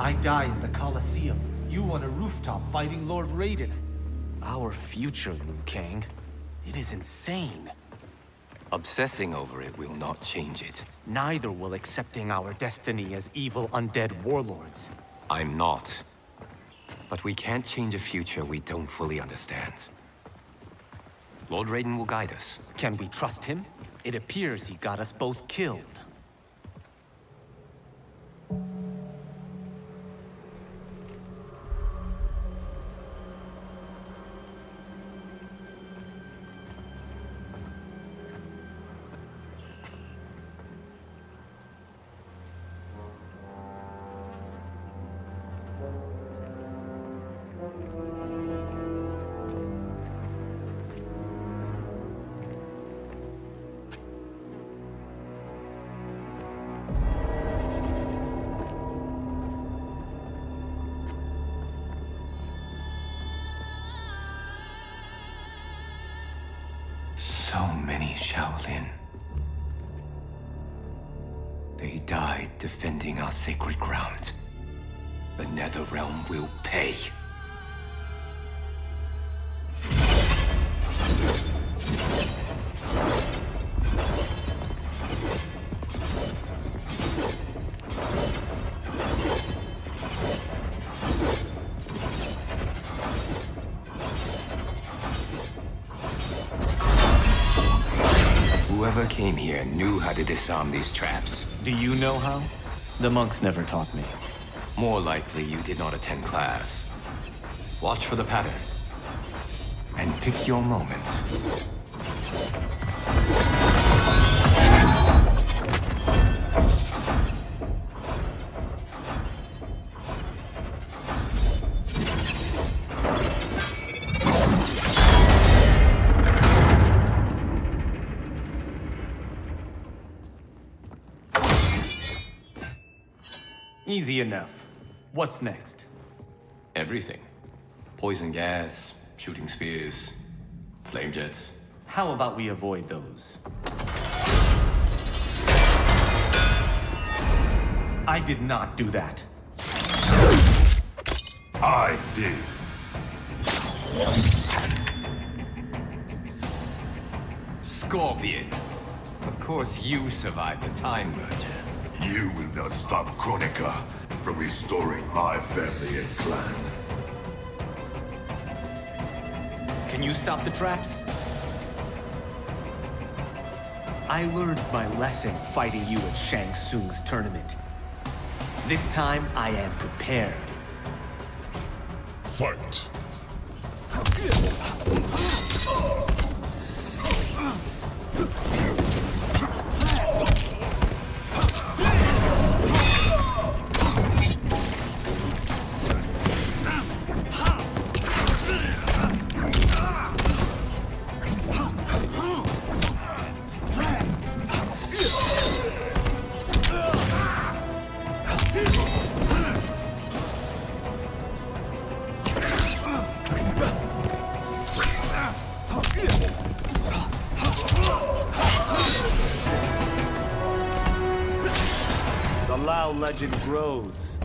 I die in the Colosseum. You on a rooftop fighting Lord Raiden. Our future, Liu Kang. It is insane. Obsessing over it will not change it. Neither will accepting our destiny as evil undead warlords. I'm not. But we can't change a future we don't fully understand. Lord Raiden will guide us. Can we trust him? It appears he got us both killed. So many Shaolin. They died defending our sacred ground. The Netherrealm will pay. Came here and knew how to disarm these traps. Do you know how? The monks never taught me. More likely you did not attend class. Watch for the pattern. And pick your moment. Easy enough. What's next? Everything. Poison gas, shooting spears, flame jets. How about we avoid those? I did not do that. I did. Scorpion. Of course you survived the time merger. You will not stop Kronika from restoring my family and clan. Can you stop the traps? I learned my lesson fighting you at Shang Tsung's tournament. This time, I am prepared. Fight. Legend grows.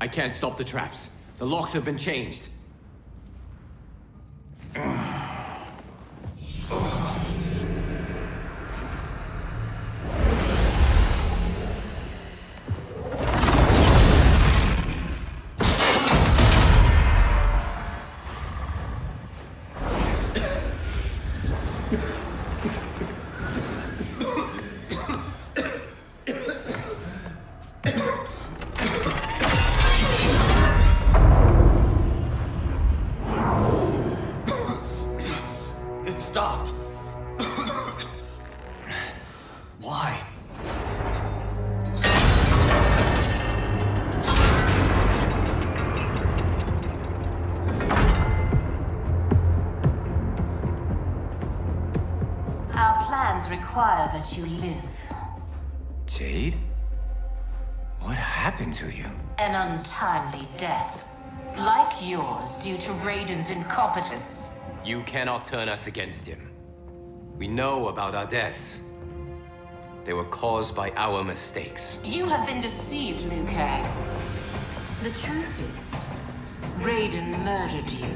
I can't stop the traps. The locks have been changed. It stopped. Why? Our plans require that you live. Jade? What happened to you? An untimely death. Like yours, due to Raiden's incompetence. You cannot turn us against him. We know about our deaths. They were caused by our mistakes. You have been deceived, Liu Kang. The truth is, Raiden murdered you.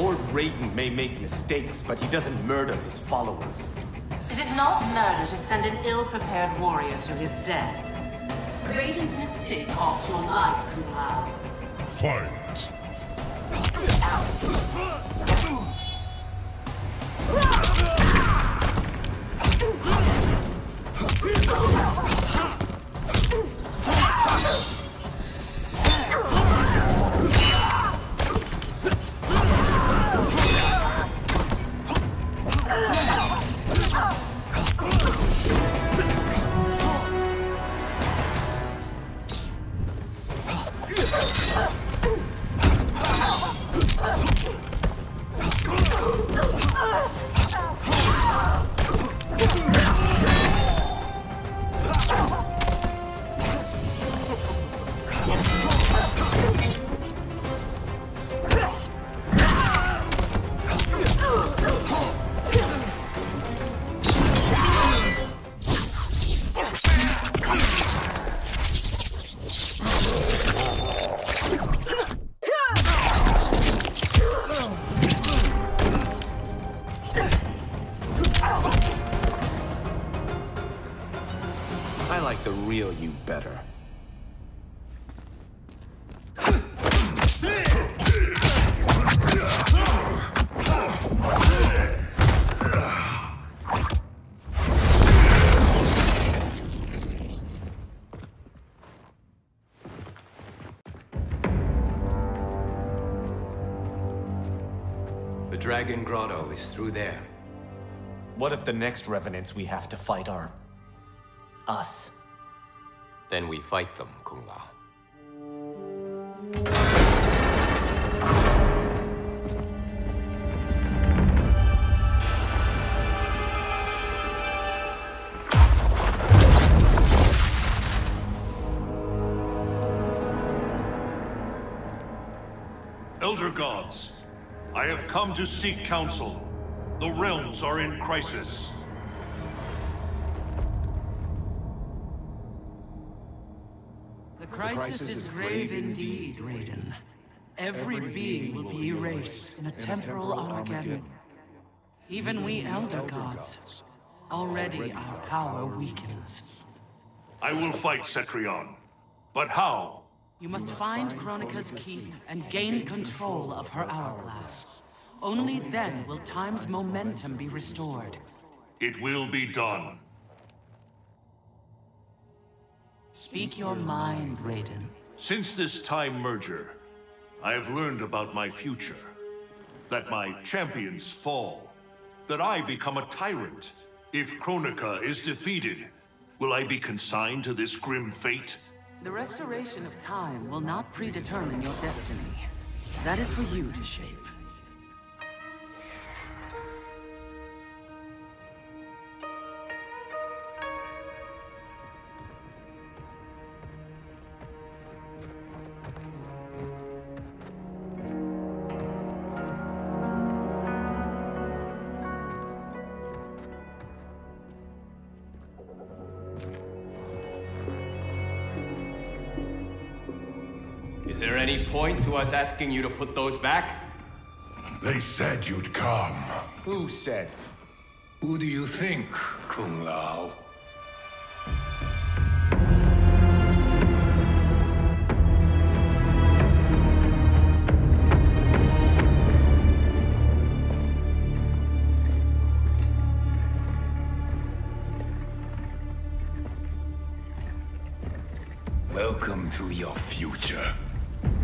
Lord Raiden may make mistakes, but he doesn't murder his followers. Is it not murder to send an ill-prepared warrior to his death? Raiden's mistake cost your life, Kung Lao. Fight! Dragon Grotto is through there. What if the next revenants we have to fight are... us? Then we fight them, Kung Lao. Elder Gods. I have come to seek counsel. The realms are in crisis. The crisis is grave indeed, Raiden. Every being will be erased in a temporal Armageddon. Even we Elder Gods. Already our power weakens. I will fight, Cetrion. But how? You must find Kronika's key and gain control of her hourglass. Only then will time's momentum be restored. It will be done. Speak your mind, Raiden. Since this time merger, I have learned about my future. That my champions fall. That I become a tyrant. If Kronika is defeated, will I be consigned to this grim fate? The restoration of time will not predetermine your destiny. That is for you to shape. Point to us asking you to put those back? They said you'd come. Who said? Who do you think, Kung Lao? Welcome to your future.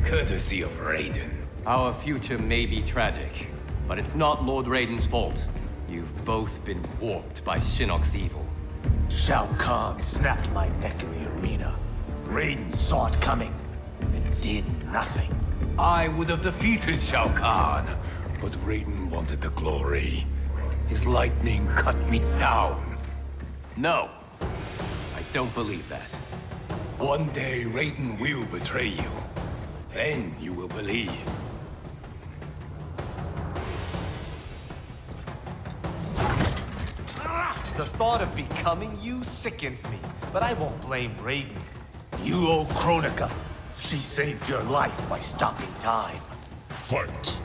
Courtesy of Raiden. Our future may be tragic, but it's not Lord Raiden's fault. You've both been warped by Shinnok's evil. Shao Kahn snapped my neck in the arena. Raiden saw it coming and did nothing. I would have defeated Shao Kahn, but Raiden wanted the glory. His lightning cut me down. No, I don't believe that. One day Raiden will betray you. Then you will believe. The thought of becoming you sickens me, but I won't blame Raiden. You owe Kronika. She saved your life by stopping time. Fight!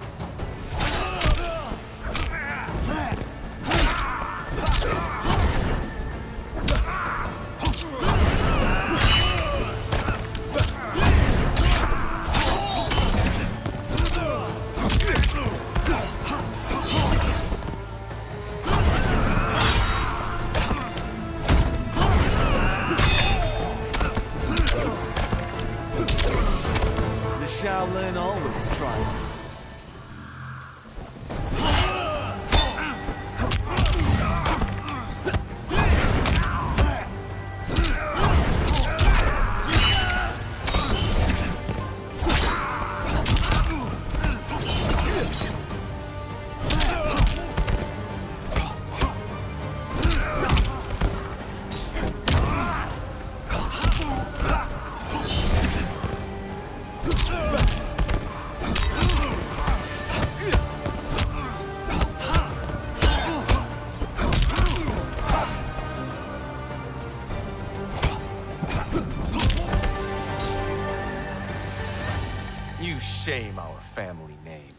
Shame our family name.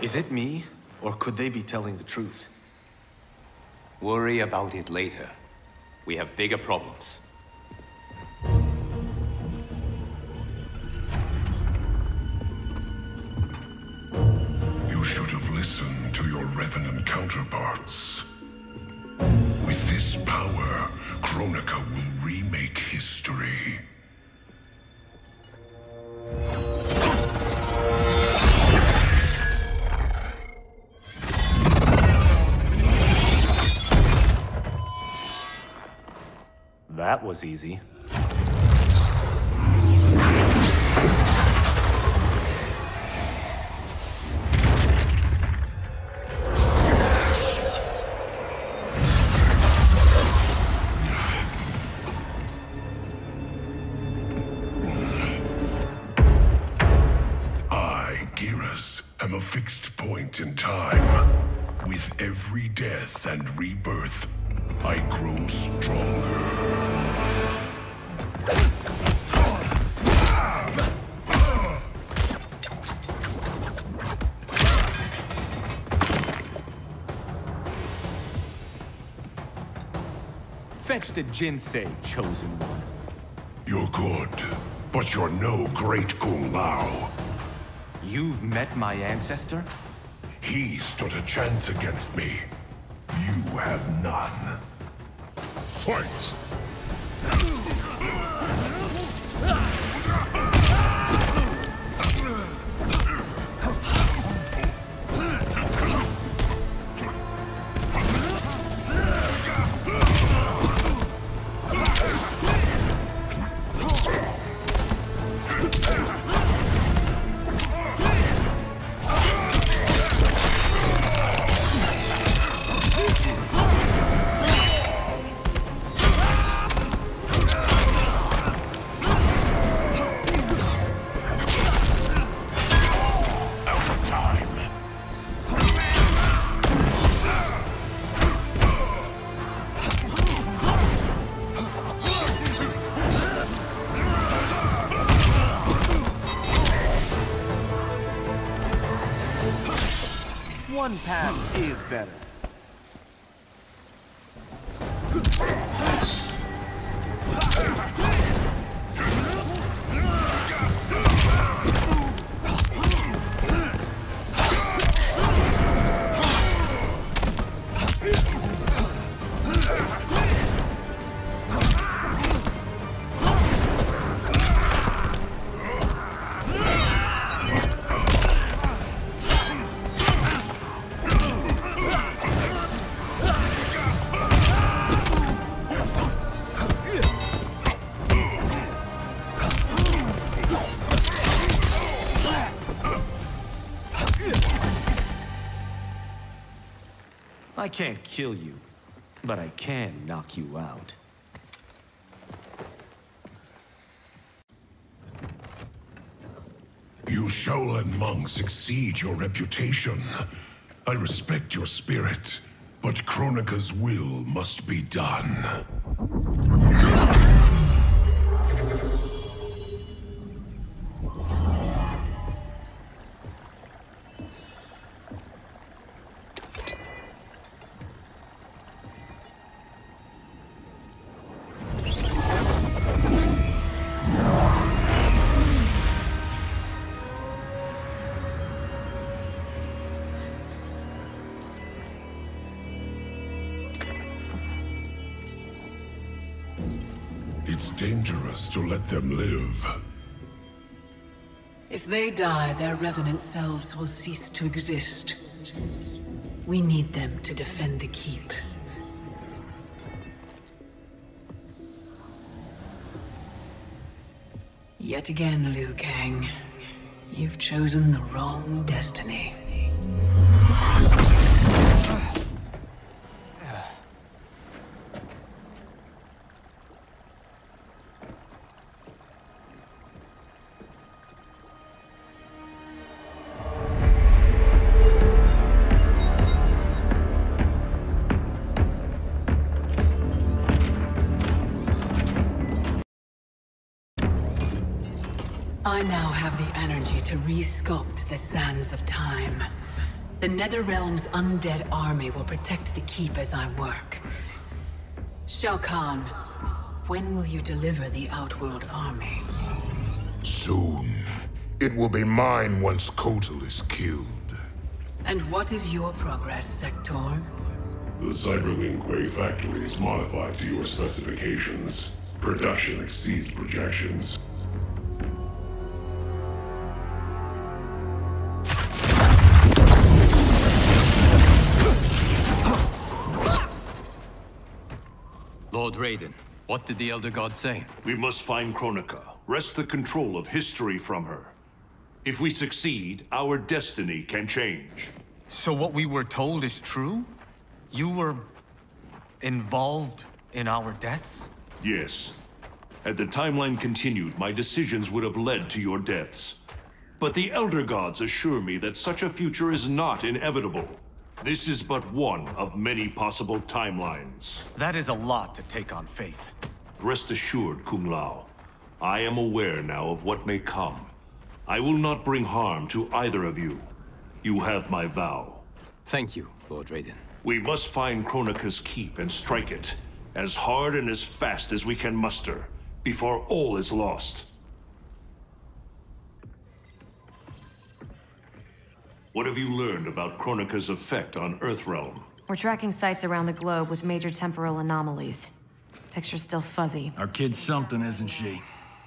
Is it me, or could they be telling the truth? Worry about it later. We have bigger problems. You should have listened to your revenant counterparts. With this power, Kronika will remake history. That was easy. In time, with every death and rebirth, I grow stronger. Fetch the Jinsei, chosen one. You're good, but you're no great Kung Lao. You've met my ancestor? He stood a chance against me. You have none. Fight! One path is better. I can't kill you, but I can knock you out. You Shaolin monks exceed your reputation. I respect your spirit, but Kronika's will must be done. It's dangerous to let them live. If they die, their revenant selves will cease to exist. We need them to defend the keep. Yet again, Liu Kang, you've chosen the wrong destiny. I now have the energy to re-sculpt the sands of time. The Netherrealm's undead army will protect the keep as I work. Shao Kahn, when will you deliver the Outworld army? Soon. It will be mine once Kotal is killed. And what is your progress, Sector? The Cyber Lin Kuei factory is modified to your specifications. Production exceeds projections. Lord Raiden, what did the Elder Gods say? We must find Kronika, wrest the control of history from her. If we succeed, our destiny can change. So what we were told is true? You were involved in our deaths? Yes. Had the timeline continued, my decisions would have led to your deaths. But the Elder Gods assure me that such a future is not inevitable. This is but one of many possible timelines. That is a lot to take on faith. Rest assured, Kung Lao. I am aware now of what may come. I will not bring harm to either of you. You have my vow. Thank you, Lord Raiden. We must find Kronika's keep and strike it, as hard and as fast as we can muster, before all is lost. What have you learned about Kronika's effect on Earthrealm? We're tracking sites around the globe with major temporal anomalies. Picture's still fuzzy. Our kid's something, isn't she?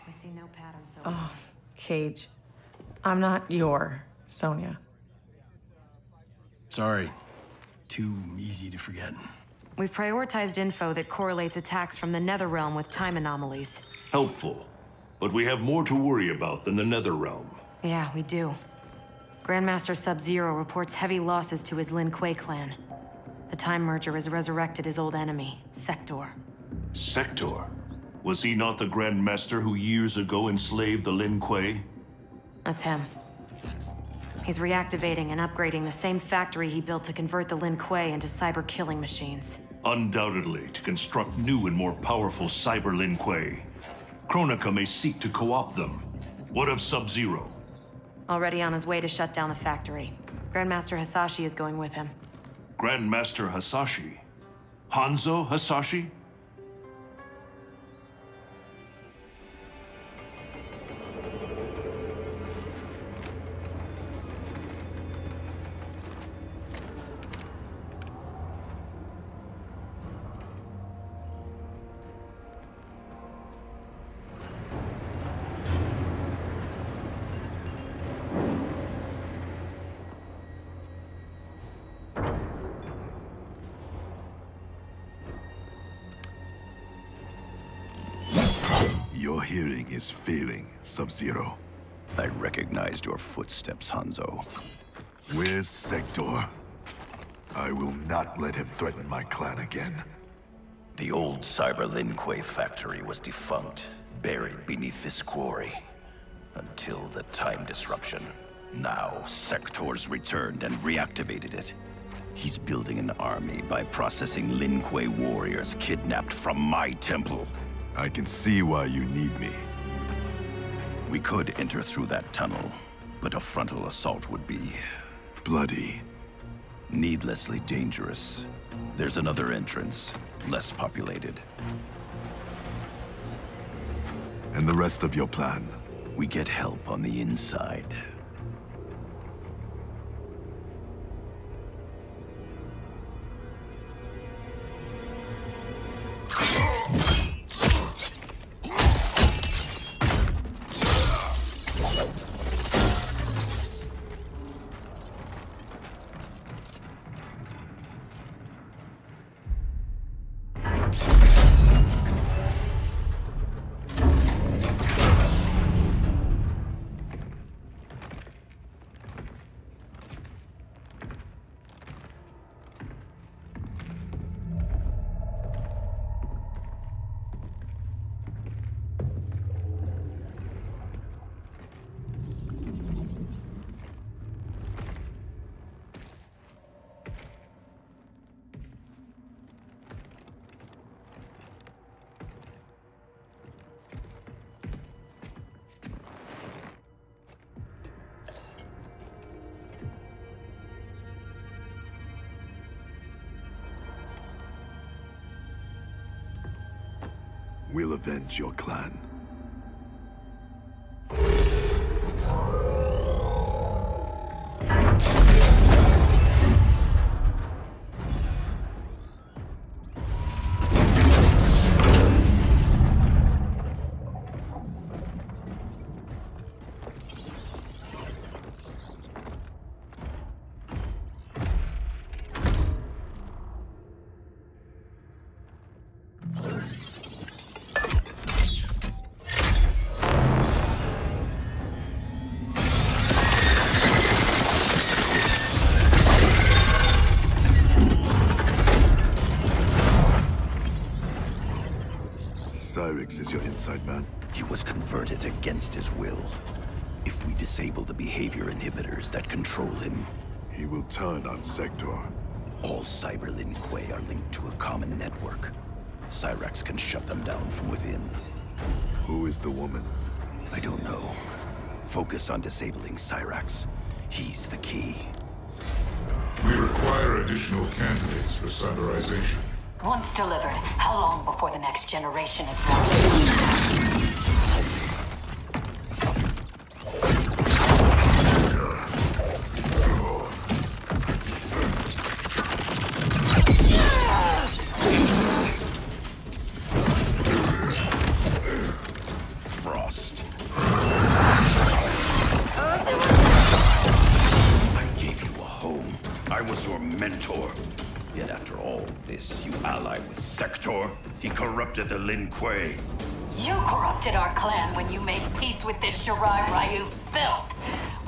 We see no pattern so far. Oh, Cage. I'm not your Sonya. Sorry. Too easy to forget. We've prioritized info that correlates attacks from the Netherrealm with time anomalies. Helpful. But we have more to worry about than the Netherrealm. Yeah, we do. Grandmaster Sub-Zero reports heavy losses to his Lin Kuei clan. The Time Merger has resurrected his old enemy, Sector. Sector? Was he not the Grandmaster who years ago enslaved the Lin Kuei? That's him. He's reactivating and upgrading the same factory he built to convert the Lin Kuei into cyber-killing machines. Undoubtedly, to construct new and more powerful cyber Lin Kuei. Kronika may seek to co-opt them. What of Sub-Zero? Already on his way to shut down the factory. Grandmaster Hasashi is going with him. Grandmaster Hasashi? Hanzo Hasashi? Your hearing is failing, Sub-Zero. I recognized your footsteps, Hanzo. Where's Sector? I will not let him threaten my clan again. The old Cyber Lin Kuei factory was defunct, buried beneath this quarry. Until the time disruption. Now, Sector's returned and reactivated it. He's building an army by processing Lin Kuei warriors kidnapped from my temple. I can see why you need me. We could enter through that tunnel, but a frontal assault would be... bloody. Needlessly dangerous. There's another entrance, less populated. And the rest of your plan? We get help on the inside. We'll avenge your clan. Cyrax is your inside man. He was converted against his will. If we disable the behavior inhibitors that control him... he will turn on Sector. All Cyber Lin Kuei are linked to a common network. Cyrax can shut them down from within. Who is the woman? I don't know. Focus on disabling Cyrax. He's the key. We require additional candidates for cyberization. Once delivered, how long before the next generation is born? The Lin Kuei. You corrupted our clan when you made peace with this Shirai Ryu filth.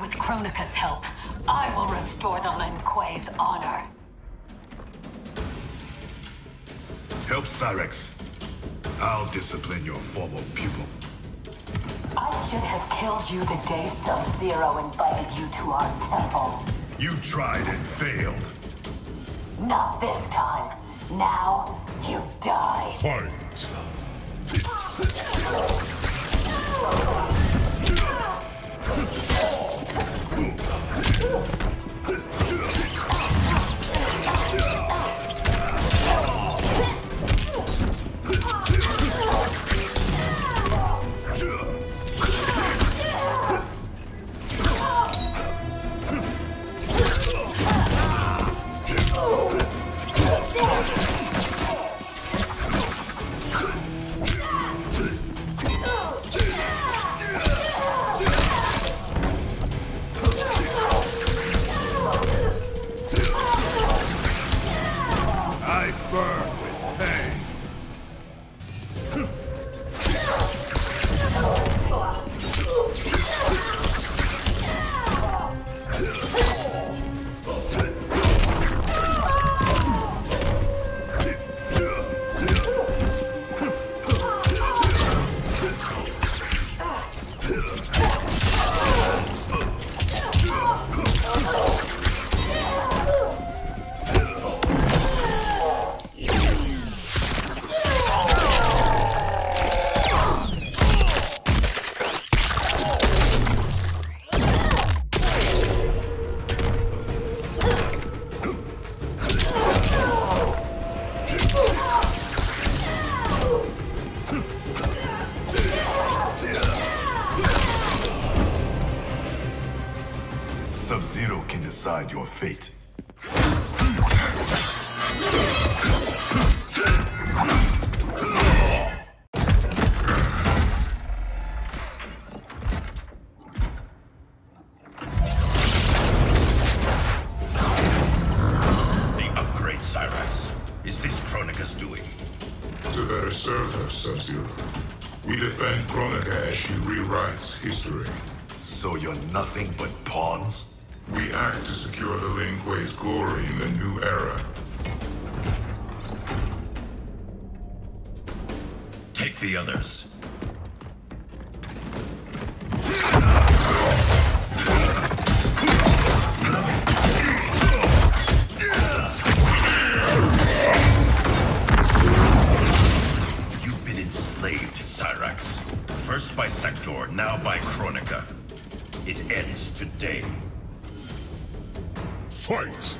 With Kronika's help, I will restore the Lin Kuei's honor. Help Cyrax. I'll discipline your former pupil. I should have killed you the day Sub-Zero invited you to our temple. You tried and failed. Not this time. Now, you die! Fight! Yeah! Sub-Zero can decide your fate. History. So you're nothing but pawns? We act to secure the Lin Kuei's glory in the new era. Take the others. You've been enslaved, Cyrax. First by Sector, now by Kronika. It ends today. Fight!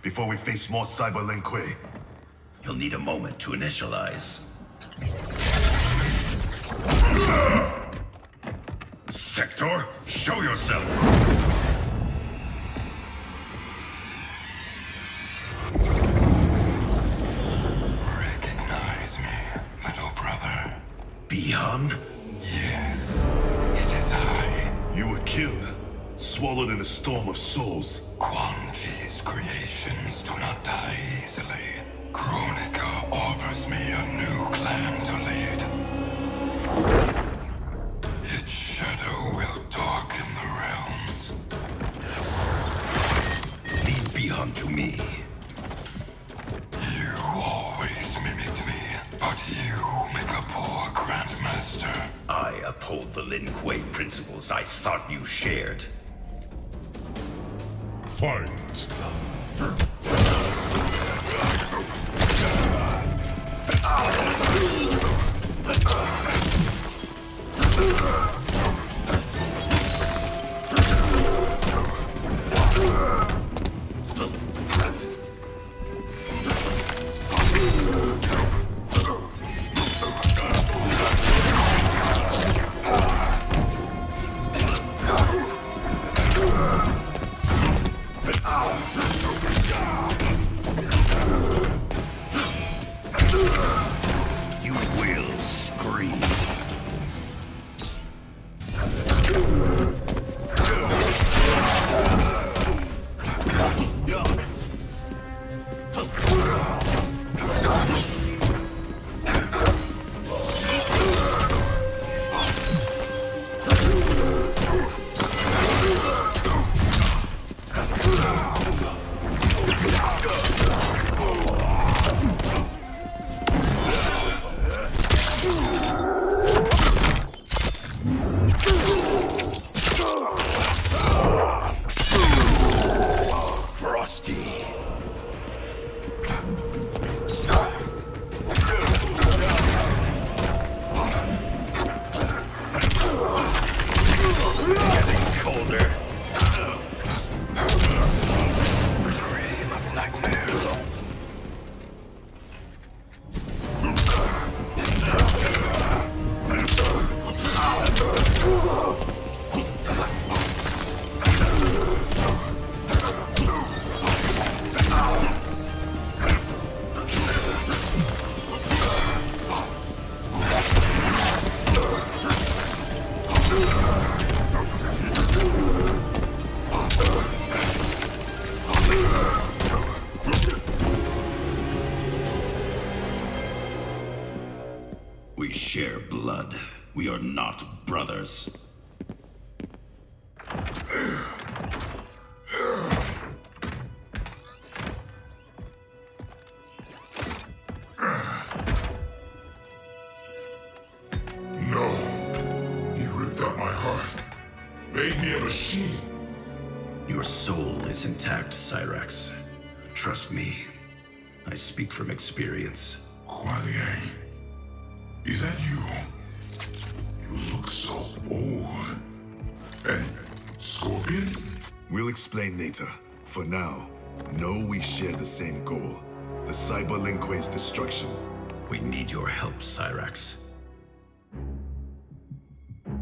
Before we face more Cyber Lin Kuei. You'll need a moment to initialize. Sector, show yourself! Recognize me, little brother. Bihan? Yes, it is I. You were killed, swallowed in a storm of souls. Creations do not die easily. Kronika offers me a new clan to lead. Its shadow will darken the realms. Lead Bihan to me. You always mimicked me, but you make a poor grandmaster. I uphold the Lin Kuei principles I thought you shared. Fight! You will scream. We are not brothers. Intact, Cyrax. Trust me. I speak from experience. Kuai Liang, is that you? You look so old. And Scorpion? We'll explain later. For now, know we share the same goal. The Cyber Lin Kuei's destruction. We need your help, Cyrax.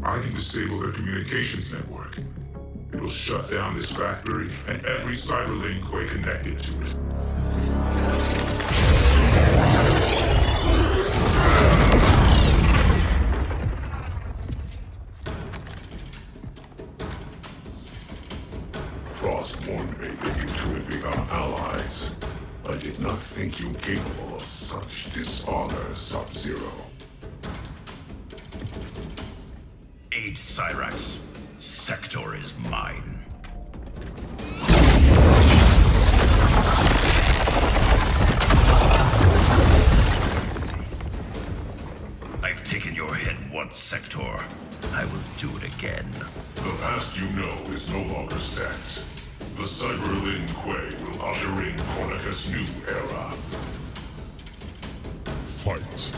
I can disable their communications network. It will shut down this factory and every Cyber Lin Kuei connected to it. Frost warned me that you two had become allies. I did not think you capable of such dishonor, Sub-Zero. Aid Cyrax. Sector is mine. I've taken your head once, Sector. I will do it again. The past you know is no longer set. The Cyber Lin Kuei will usher in Kronika's new era. Fight.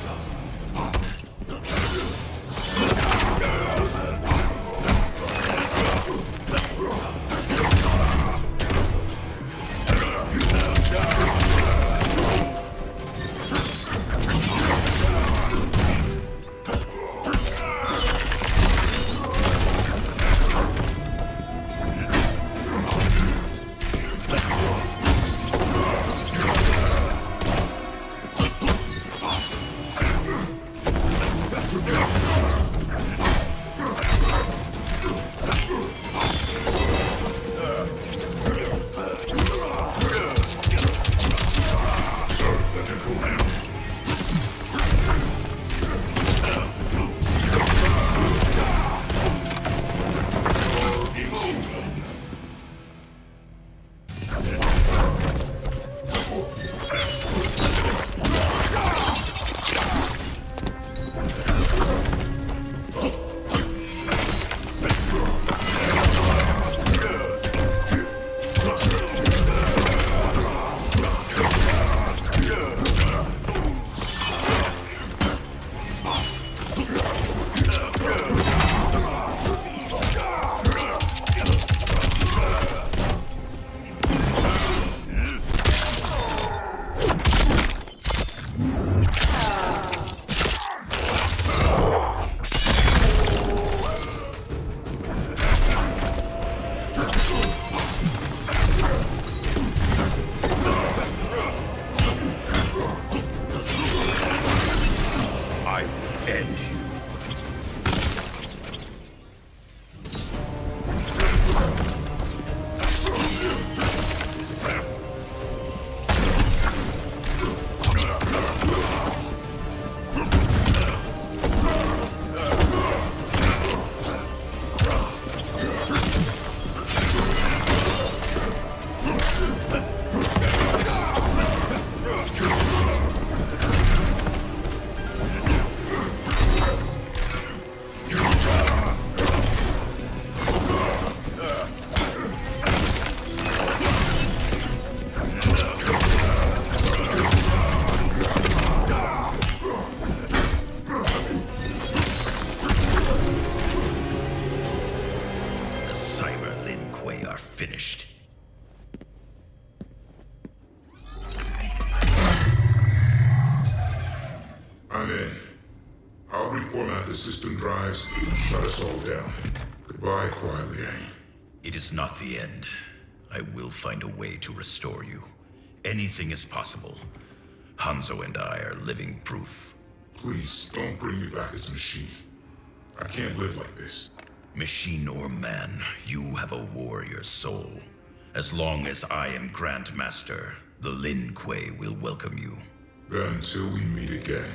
Not the end. I will find a way to restore you. Anything is possible. Hanzo and I are living proof. Please, don't bring me back as a machine. I can't live like this. Machine or man, you have a warrior soul. As long as I am Grand Master, the Lin Kuei will welcome you. Then until we meet again.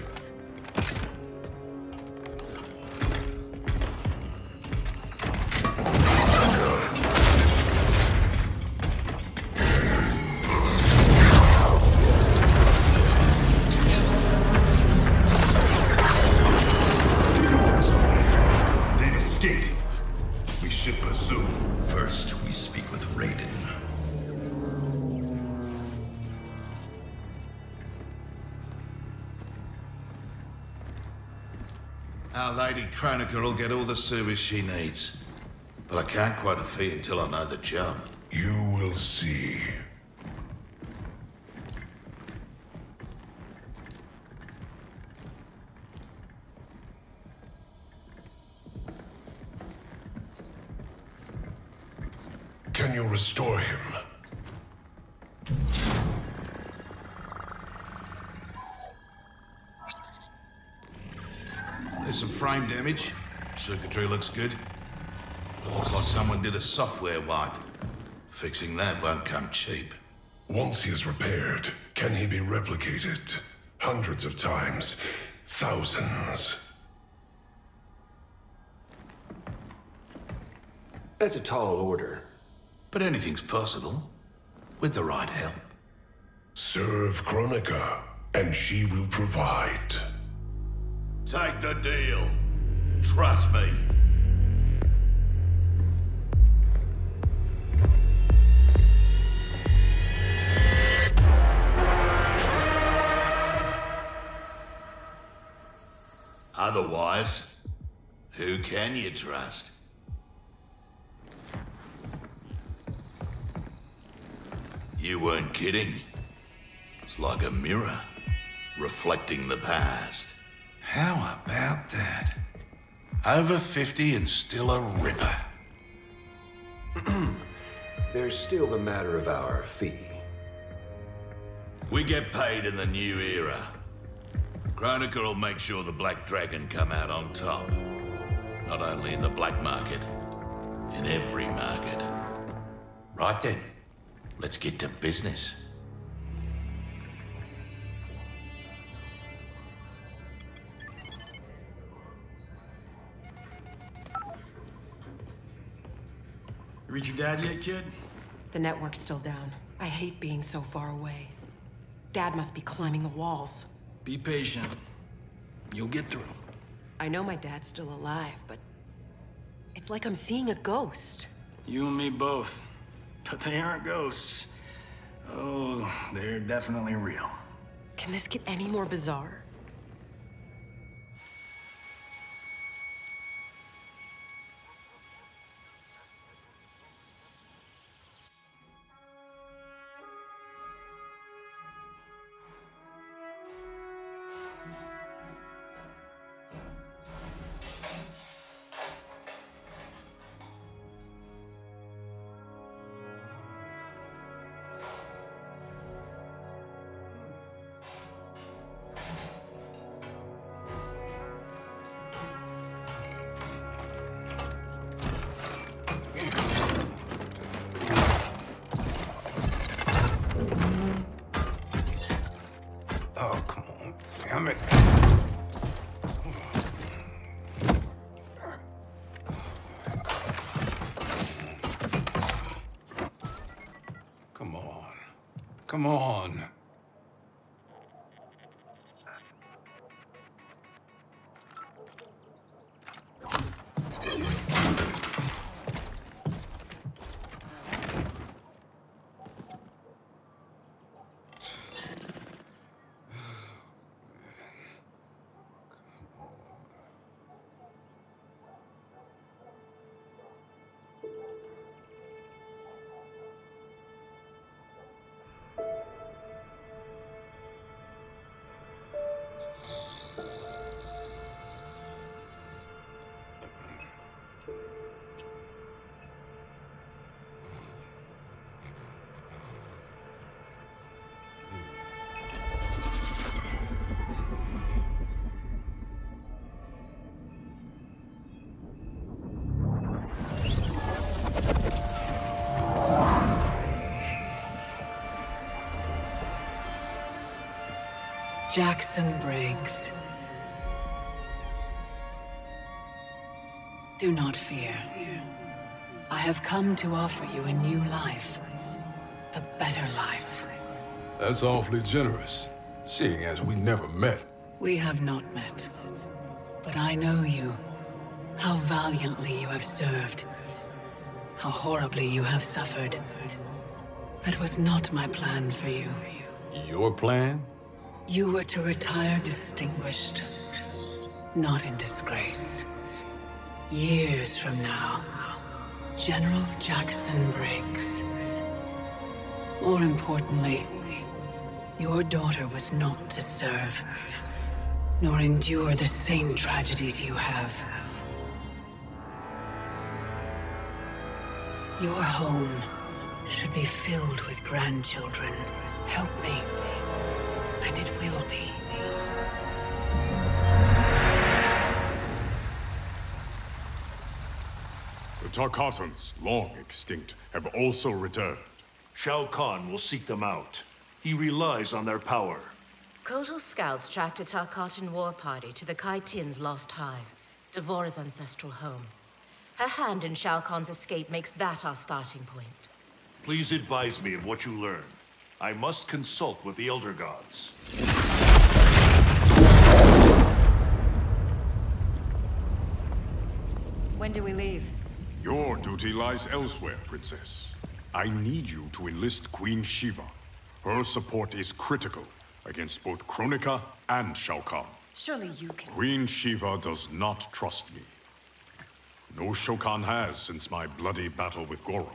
Lady Kronika will get all the service she needs. But I can't quote a fee until I know the job. You will see. Can you restore him? There's some frame damage. Circuitry looks good. It looks like someone did a software wipe. Fixing that won't come cheap. Once he is repaired, can he be replicated? Hundreds of times. Thousands. That's a tall order. But anything's possible, with the right help. Serve Kronika, and she will provide. Take the deal. Trust me. Otherwise, who can you trust? You weren't kidding. It's like a mirror, reflecting the past. How about that? Over 50 and still a ripper. There's still the matter of our fee. We get paid in the new era. Kronika will make sure the Black Dragon come out on top. Not only in the black market, in every market. Right then. Let's get to business. You reach your dad yet, kid? The network's still down. I hate being so far away. Dad must be climbing the walls. Be patient. You'll get through. I know my dad's still alive, but it's like I'm seeing a ghost. You and me both. But they aren't ghosts. Oh, they're definitely real. Can this get any more bizarre? Come on. Jackson Briggs. Do not fear. I have come to offer you a new life. A better life. That's awfully generous, seeing as we never met. We have not met. But I know you. How valiantly you have served. How horribly you have suffered. That was not my plan for you. Your plan? You were to retire distinguished. Not in disgrace. Years from now, General Jackson Briggs. More importantly, your daughter was not to serve, nor endure the same tragedies you have. Your home should be filled with grandchildren. Help me, and it will be. The Tarkatans, long extinct, have also returned. Shao Kahn will seek them out. He relies on their power. Kotal scouts tracked a Tarkatan war party to the Kai Tien's lost hive, D'Vorah's ancestral home. Her hand in Shao Kahn's escape makes that our starting point. Please advise me of what you learn. I must consult with the Elder Gods. When do we leave? Your duty lies elsewhere, Princess. I need you to enlist Queen Sheeva. Her support is critical against both Kronika and Shao Kahn. Surely you can... Queen Sheeva does not trust me. No Shokan has since my bloody battle with Goro.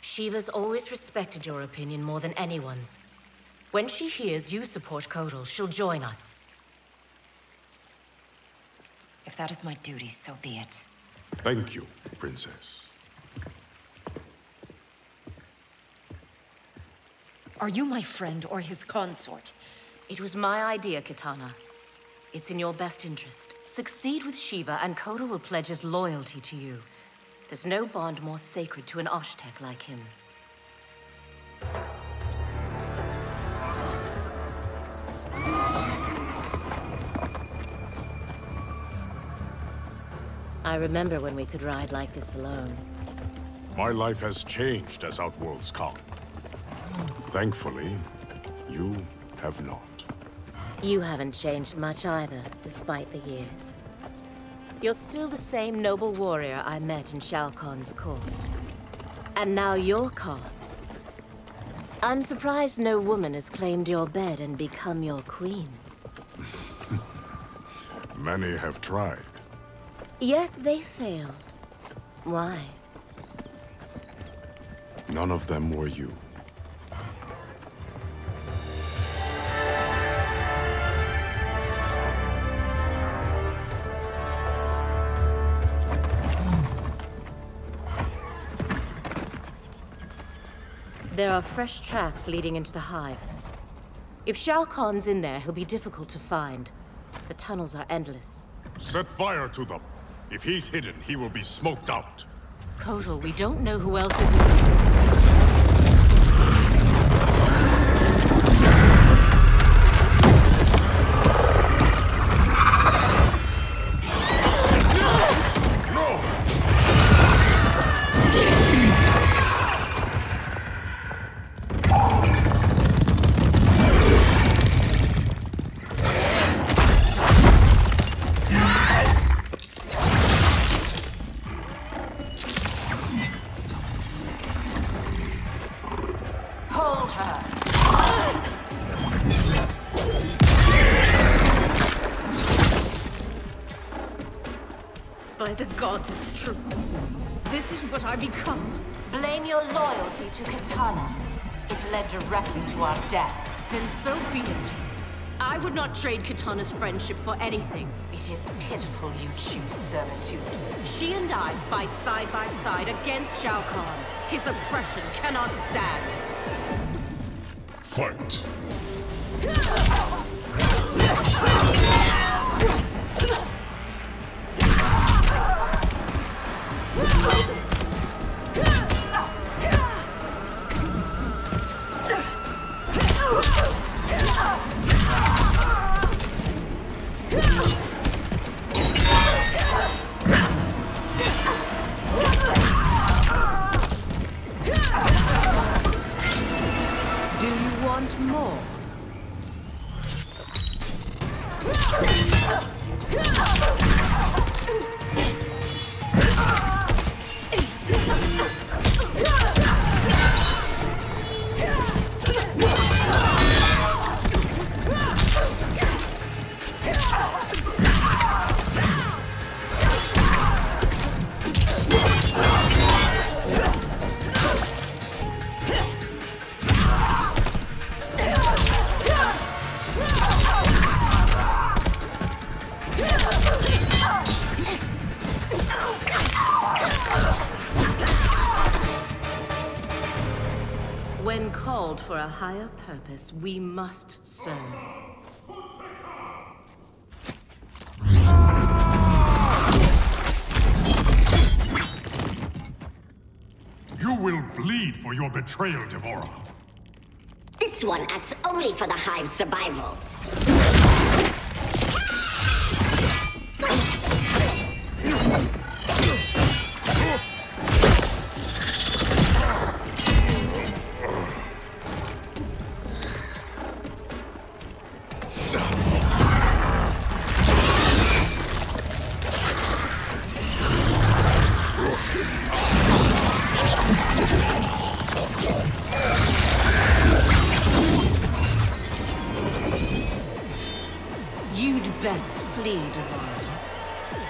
Sheeva's always respected your opinion more than anyone's. When she hears you support Kotal, she'll join us. If that is my duty, so be it. Thank you, Princess. Are you my friend or his consort? It was my idea, Kitana. It's in your best interest. Succeed with Sheeva, and Kotal will pledge his loyalty to you. There's no bond more sacred to an Oshtek like him. I remember when we could ride like this alone. My life has changed as Outworld's come. Thankfully, you have not. You haven't changed much either, despite the years. You're still the same noble warrior I met in Shao Kahn's court. And now you're Khan. I'm surprised no woman has claimed your bed and become your queen. Many have tried. Yet they failed. Why? None of them were you. There are fresh tracks leading into the hive. If Shao Kahn's in there, he'll be difficult to find. The tunnels are endless. Set fire to them! If he's hidden, he will be smoked out. Kotal, we don't know who else is in there. Trade Kitana's friendship for anything. It is pitiful you choose servitude. She and I fight side by side against Shao Kahn. His oppression cannot stand. Fight. More. When called for a higher purpose, we must serve. You will bleed for your betrayal, D'Vorah. This one acts only for the Hive's survival.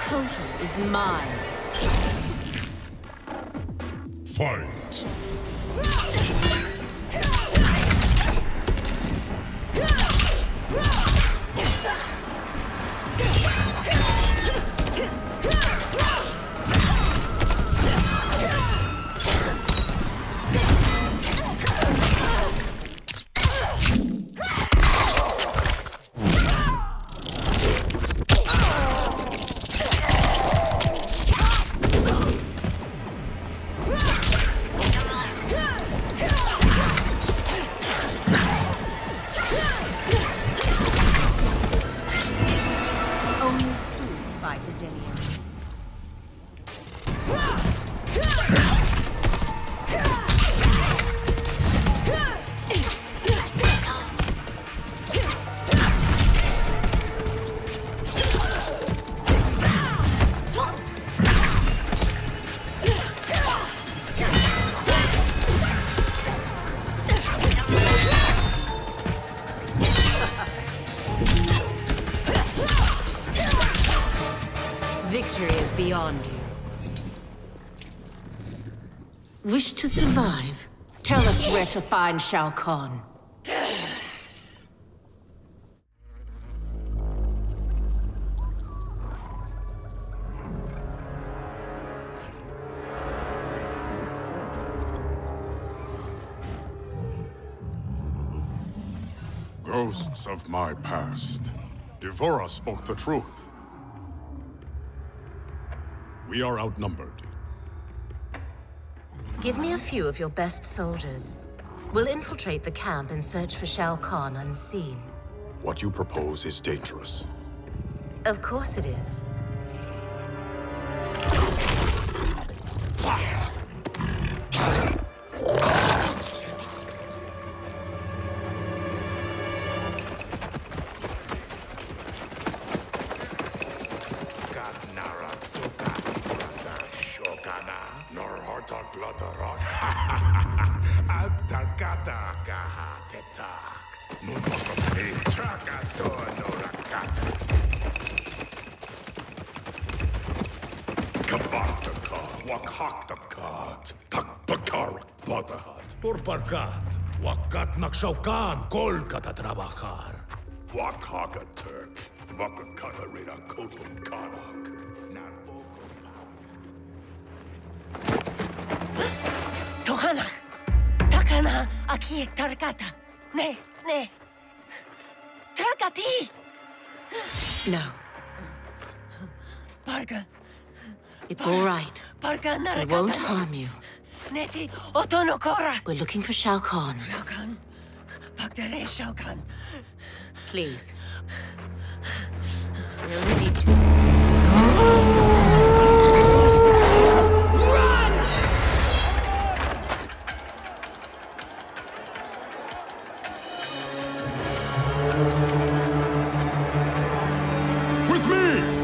Kotal is mine. Fight. Victory is beyond you. Wish to survive? Tell us where to find Shao Kahn. Ghosts of my past. D'Vorah spoke the truth. We are outnumbered. Give me a few of your best soldiers. We'll infiltrate the camp and search for Shao Kahn unseen. What you propose is dangerous. Of course it is. Shao Kahn, Kolkata Trabakar. Wakhaka Turk, Wakakata Rida Kotal Karnak. Tohana, Takana, Aki Tarkata. Ne, ne. Trakati! No. Parga. It's all right. Parga Narakata. I won't harm you. Neti, Otonokora. We're looking for Shao Kahn. Shao Kahn? Shao Kahn. Please. We only need you. Run! With me!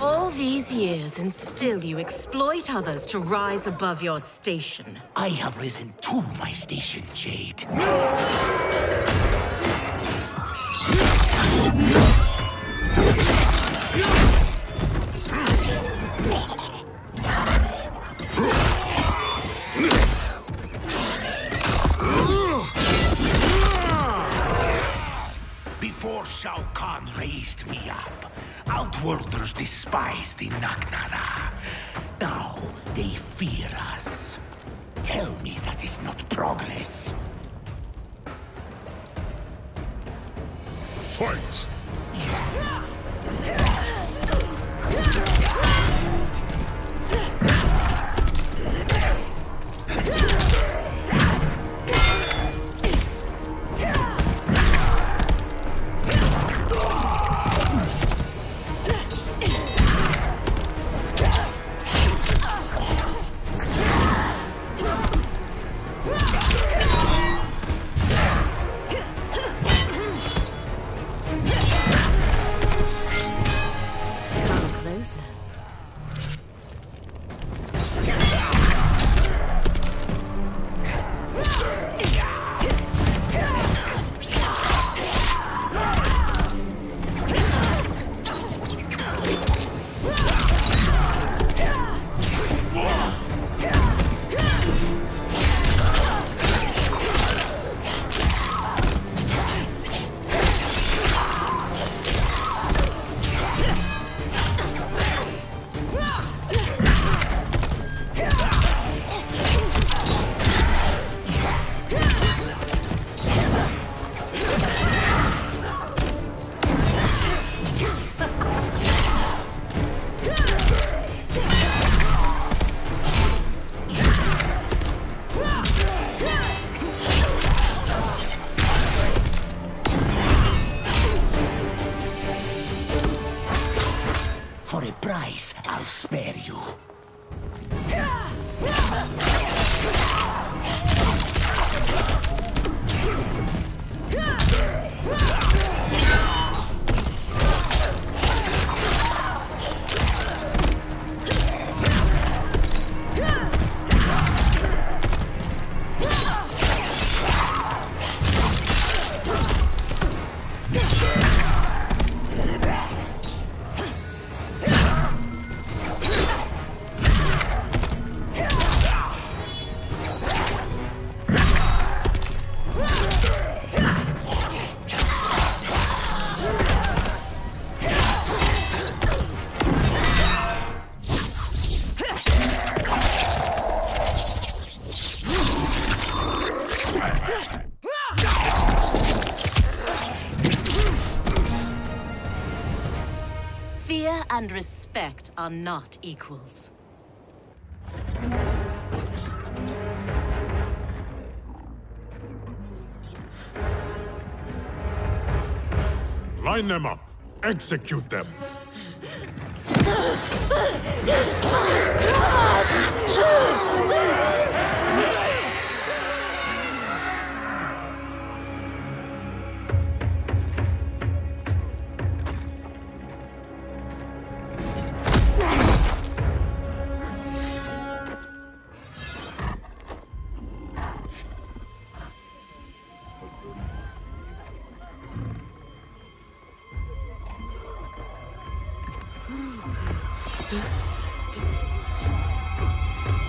All these years, and still you exploit others to rise above your station. I have risen to my station, Jade. Before Shao Kahn raised me up, Outworlders despise the Naknara. Now they fear us. Tell me that is not progress. Fight! And respect are not equals. Line them up. Execute them.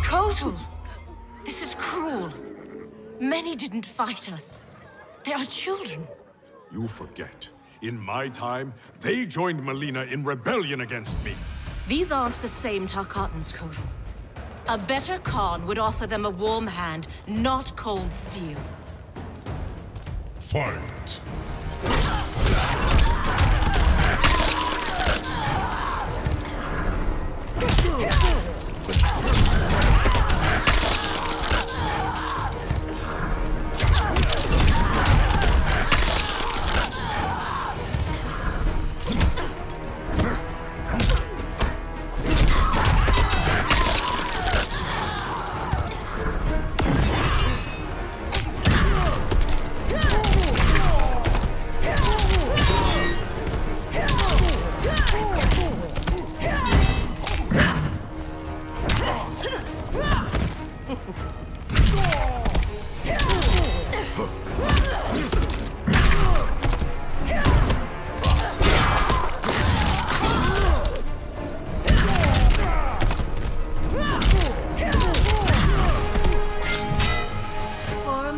Kotal! This is cruel. Many didn't fight us. They are children. You forget. In my time, they joined Melina in rebellion against me. These aren't the same Tarkatans, Kotal. A better Khan would offer them a warm hand, not cold steel. Fight!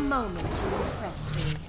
moment you will press me.